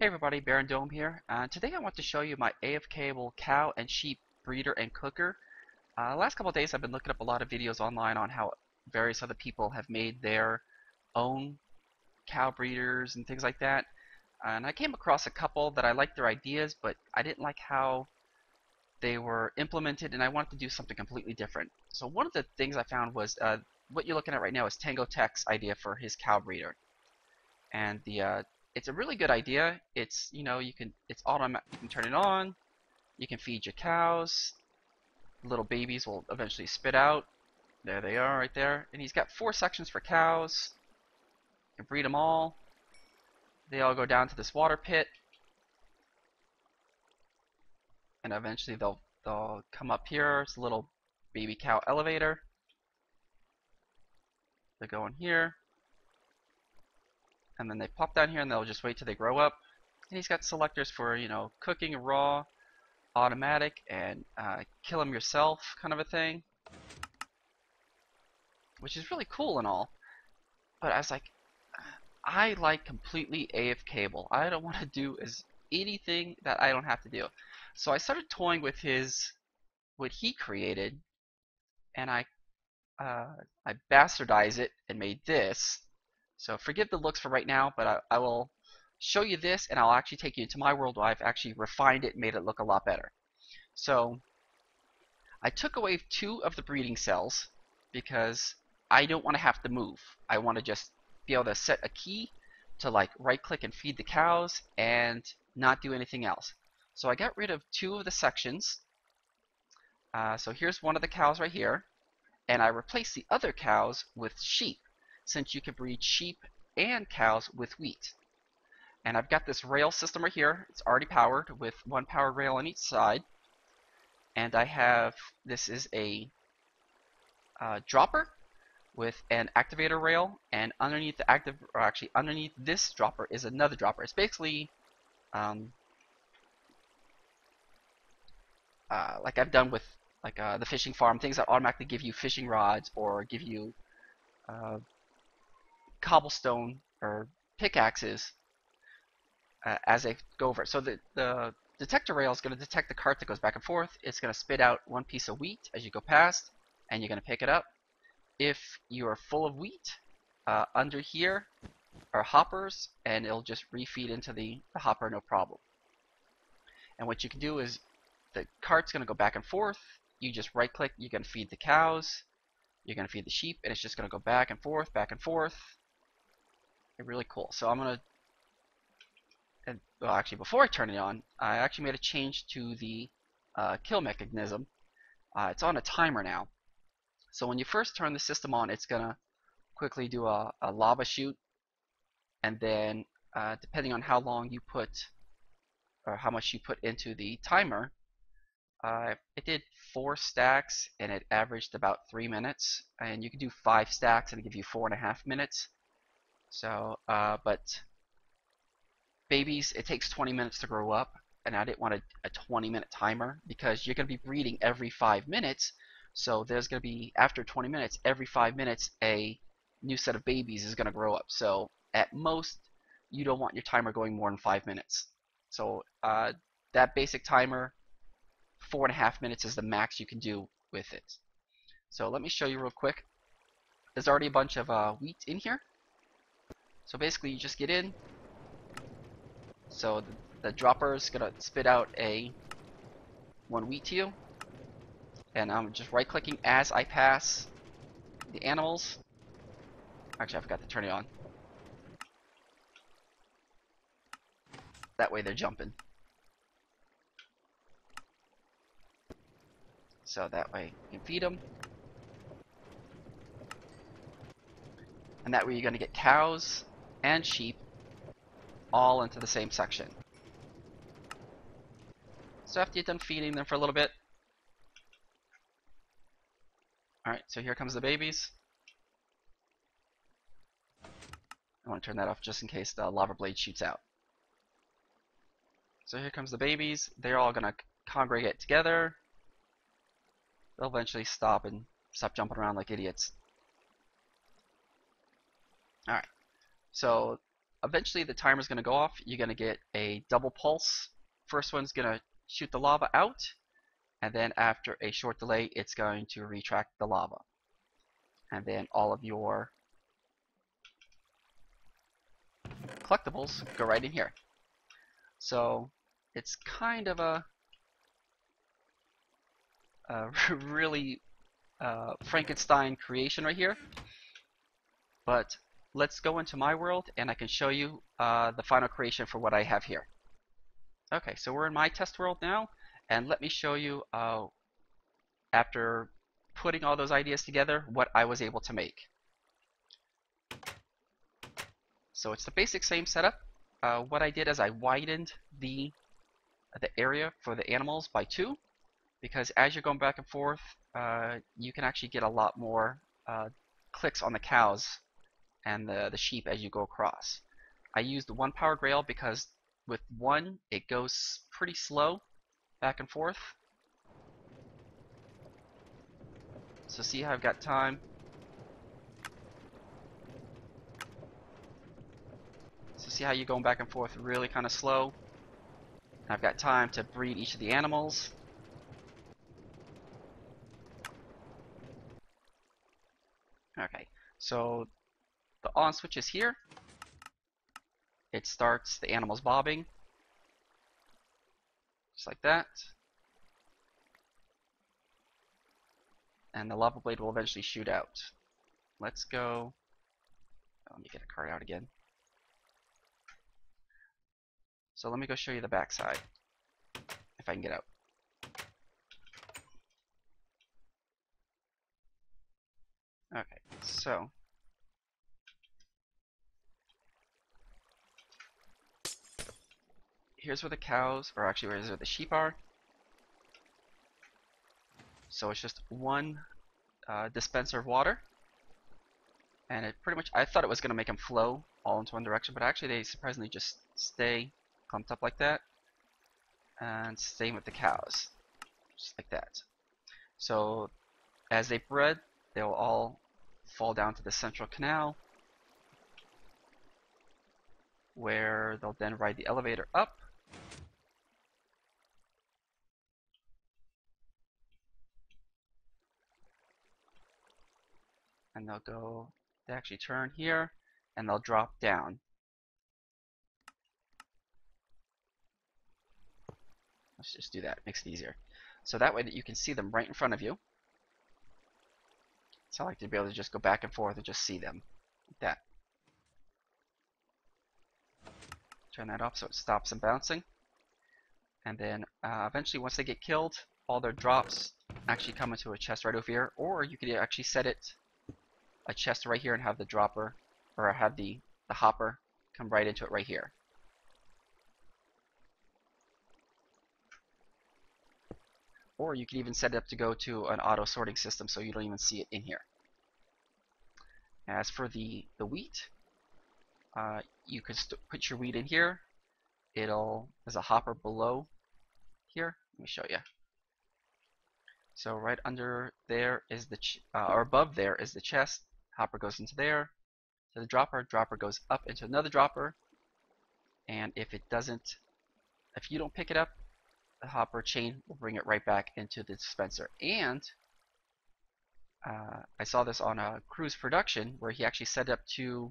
Hey everybody, Baron Dome here, and today I want to show you my AFK cow and sheep breeder and cooker. Last couple of days I've been looking up a lot of videos online on how various other people have made their own cow breeders and things like that, and I came across a couple that I liked their ideas, but I didn't like how they were implemented, and I wanted to do something completely different. So one of the things I found was what you're looking at right now is Tango Tech's idea for his cow breeder, and the it's a really good idea. It's, you know, it's automatic. You can turn it on. You can feed your cows. Little babies will eventually spit out. There they are, right there. And he's got 4 sections for cows. You can breed them all. They all go down to this water pit, and eventually they'll come up here. It's a little baby cow elevator. They go in here. And then they pop down here, and they'll just wait till they grow up. And he's got selectors for, you know, cooking, raw, automatic, and kill them yourself kind of a thing, which is really cool and all. But I was like, I like completely AFK-able. I don't want to do anything that I don't have to do. So I started toying with what he created, and I bastardized it and made this. So forgive the looks for right now, but I will show you this, and I'll actually take you into my world where I've actually refined it and made it look a lot better. So I took away 2 of the breeding cells because I don't want to have to move. I want to just be able to set a key to, like, right-click and feed the cows and not do anything else. So I got rid of 2 of the sections. So here's one of the cows right here, and I replaced the other cows with sheep, since you can breed sheep and cows with wheat. And I've got this rail system right here. It's already powered with 1 power rail on each side. And I have, this is a dropper with an activator rail, and underneath the underneath this dropper is another dropper. It's basically like I've done with the fishing farm, things that automatically give you fishing rods or give you cobblestone or pickaxes as they go over it. So the detector rail is going to detect the cart that goes back and forth. It's going to spit out 1 piece of wheat as you go past, and you're going to pick it up. If you are full of wheat, under here are hoppers, and it'll just refeed into the hopper, no problem. And what you can do is the cart's going to go back and forth. You just right click, you're going to feed the cows, you're going to feed the sheep, and it's just going to go back and forth, back and forth. Really cool. So I'm gonna, well, actually, before I turn it on, I actually made a change to the kill mechanism. It's on a timer now. So when you first turn the system on, it's gonna quickly do a lava shoot, and then depending on how long you put, or how much you put into the timer, it did 4 stacks, and it averaged about 3 minutes. And you can do 5 stacks, and it give you 4.5 minutes. So, but babies, it takes 20 minutes to grow up, and I didn't want a 20-minute timer because you're going to be breeding every 5 minutes. So there's going to be, after 20 minutes, every 5 minutes, a new set of babies is going to grow up. So at most, you don't want your timer going more than 5 minutes. So that basic timer, 4.5 minutes is the max you can do with it. So let me show you real quick. There's already a bunch of wheat in here. So basically, you just get in. So the dropper is gonna spit out a 1 wheat to you, and I'm just right-clicking as I pass the animals. Actually, I forgot to turn it on. That way, they're jumping. So that way, you can feed them. And that way, you're gonna get cows and sheep all into the same section. So after you're done feeding them for a little bit, alright, so here comes the babies. I want to turn that off just in case the lava blade shoots out. So here comes the babies. They're all gonna congregate together. They'll eventually stop and stop jumping around like idiots. Alright, so Eventually the timer's going to go off. You're going to get a double pulse. First one's going to shoot the lava out, and then after a short delay it's going to retract the lava, and then all of your collectibles go right in here. So it's kind of a really Frankenstein creation right here, but let's go into my world and I can show you the final creation for what I have here. Okay, so we're in my test world now, and let me show you after putting all those ideas together what I was able to make. So it's the basic same setup. What I did is I widened the area for the animals by 2, because as you're going back and forth you can actually get a lot more clicks on the cows and the sheep as you go across. I used 1 power grail because with 1 it goes pretty slow back and forth. So see how I've got time. So see how you're going back and forth really kind of slow. And I've got time to breed each of the animals. Okay, so the on switch is here. It starts the animals bobbing, just like that. And the lava blade will eventually shoot out. Let's go. Let me get a card out again. So let me go show you the backside, if I can get out. Okay, so here's where the cows, or actually where's where the sheep are. So it's just 1 dispenser of water, and it pretty much, I thought it was going to make them flow all into one direction, but actually they surprisingly just stay clumped up like that. And same with the cows, just like that. So as they bred, they will all fall down to the central canal, where they'll then ride the elevator up. And they'll go, they actually turn here, and they'll drop down. Let's just do that, makes it easier. So that way that you can see them right in front of you. So I like to be able to just go back and forth and just see them, like that. Turn that off so it stops them bouncing. And then eventually once they get killed, all their drops actually come into a chest right over here, or you could actually set it a chest right here and have the dropper, or have the hopper come right into it right here. Or you can even set it up to go to an auto sorting system so you don't even see it in here. As for the wheat, you can put your wheat in here. There's a hopper below here. Let me show you. So right under there is the or above there is the chest. Hopper goes into there. So the dropper goes up into another dropper. And if you don't pick it up, the hopper chain will bring it right back into the dispenser. And I saw this on a cruise production where he actually set it up to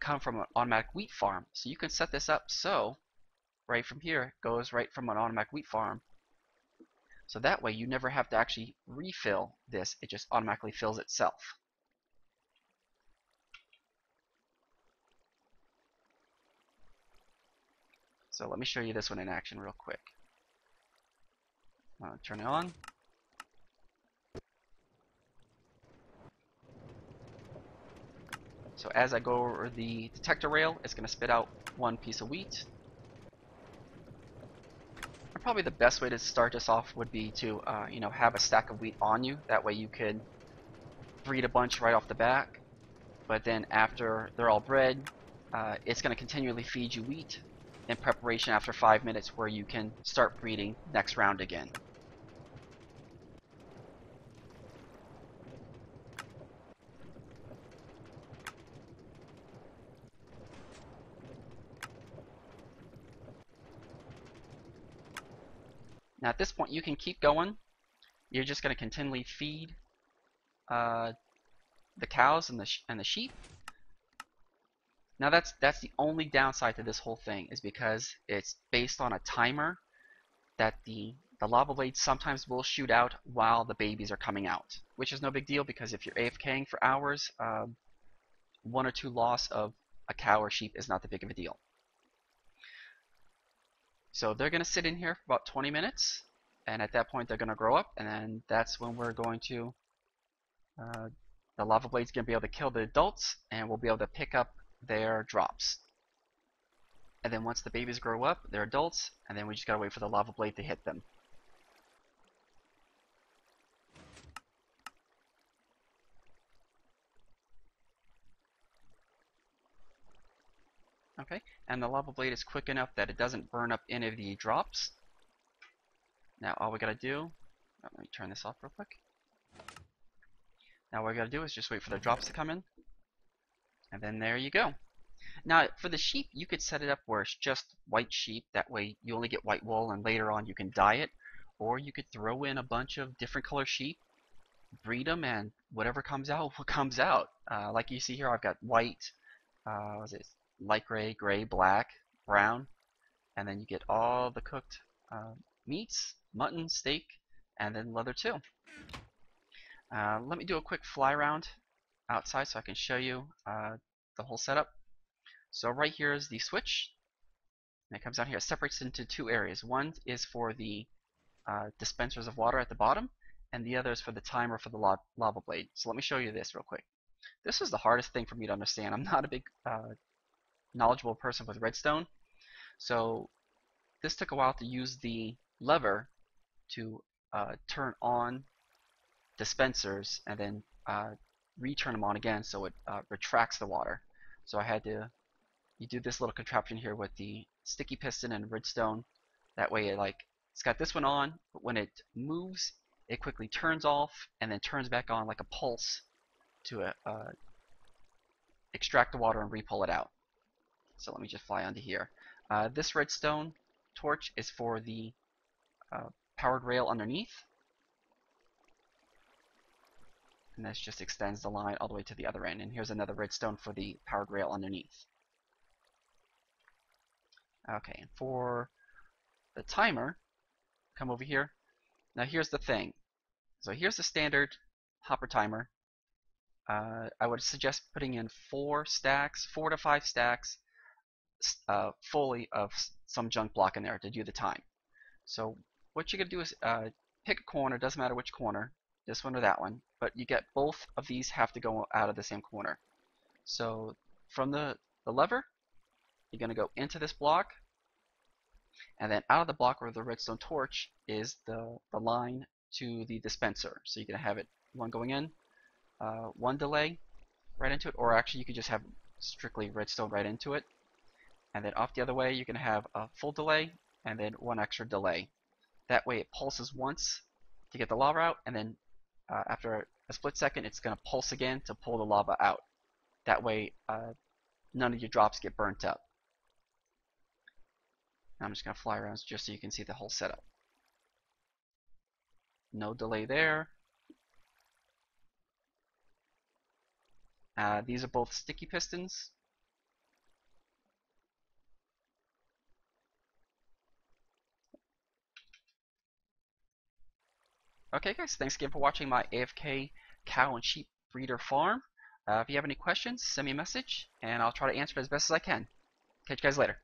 come from an automatic wheat farm. So you can set this up so right from here it goes right from an automatic wheat farm. So that way you never have to actually refill this. It just automatically fills itself. So let me show you this one in action real quick. Turn it on. So as I go over the detector rail, it's going to spit out 1 piece of wheat. And probably the best way to start this off would be to you know, have a stack of wheat on you. That way you can breed a bunch right off the bat. But then after they're all bred, it's going to continually feed you wheat in preparation after 5 minutes, where you can start breeding next round again. Now at this point you can keep going. You're just going to continually feed the cows and the sheep. Now that's the only downside to this whole thing, is because it's based on a timer that the lava blades sometimes will shoot out while the babies are coming out, which is no big deal, because if you're AFKing for hours, one or two loss of a cow or sheep is not that big of a deal. So they're going to sit in here for about 20 minutes, and at that point they're going to grow up, and then that's when we're going to, the lava blade's going to be able to kill the adults, and we'll be able to pick up their drops. And then once the babies grow up, they're adults, and then we just gotta wait for the lava blade to hit them. Okay, and the lava blade is quick enough that it doesn't burn up any of the drops. Now all we gotta do, let me turn this off real quick. Now what we gotta do is just wait for the drops to come in. And then there you go. Now for the sheep, you could set it up where it's just white sheep, that way you only get white wool and later on you can dye it, or you could throw in a bunch of different color sheep, breed them, and whatever comes out comes out. Like you see here, I've got white, light gray, gray, black, brown, and then you get all the cooked meats, mutton, steak, and then leather too. Let me do a quick fly round outside so I can show you the whole setup. So right here is the switch, and it comes down here. It separates into two areas. One is for the dispensers of water at the bottom, and the other is for the timer for the lava blade. So let me show you this real quick. This is the hardest thing for me to understand. I'm not a big knowledgeable person with redstone, so this took a while to use the lever to turn on dispensers and then return them on again so it retracts the water. So I had to do this little contraption here with the sticky piston and redstone. That way it it's got this one on, but when it moves it quickly turns off and then turns back on like a pulse to extract the water and re-pull it out. So let me just fly onto here. This redstone torch is for the powered rail underneath. And this just extends the line all the way to the other end. And here's another redstone for the powered rail underneath. Okay, and for the timer, come over here. Now here's the thing. So here's the standard hopper timer. I would suggest putting in 4 to 5 stacks fully of some junk block in there to do the time. So what you're going to do is pick a corner, doesn't matter which corner, this one or that one, but you get both of these have to go out of the same corner. So from the lever, you're going to go into this block, and then out of the block where the redstone torch is the line to the dispenser. So you're going to have it one going in, one delay right into it, or actually you could just have strictly redstone right into it. And then off the other way, you can have a full delay and then one extra delay. That way it pulses once to get the lava out, and then after a split second it's going to pulse again to pull the lava out. That way none of your drops get burnt up. I'm just going to fly around just so you can see the whole setup. No delay there. These are both sticky pistons. Okay guys, thanks again for watching my AFK cow and sheep breeder farm. If you have any questions, send me a message and I'll try to answer it as best as I can. Catch you guys later.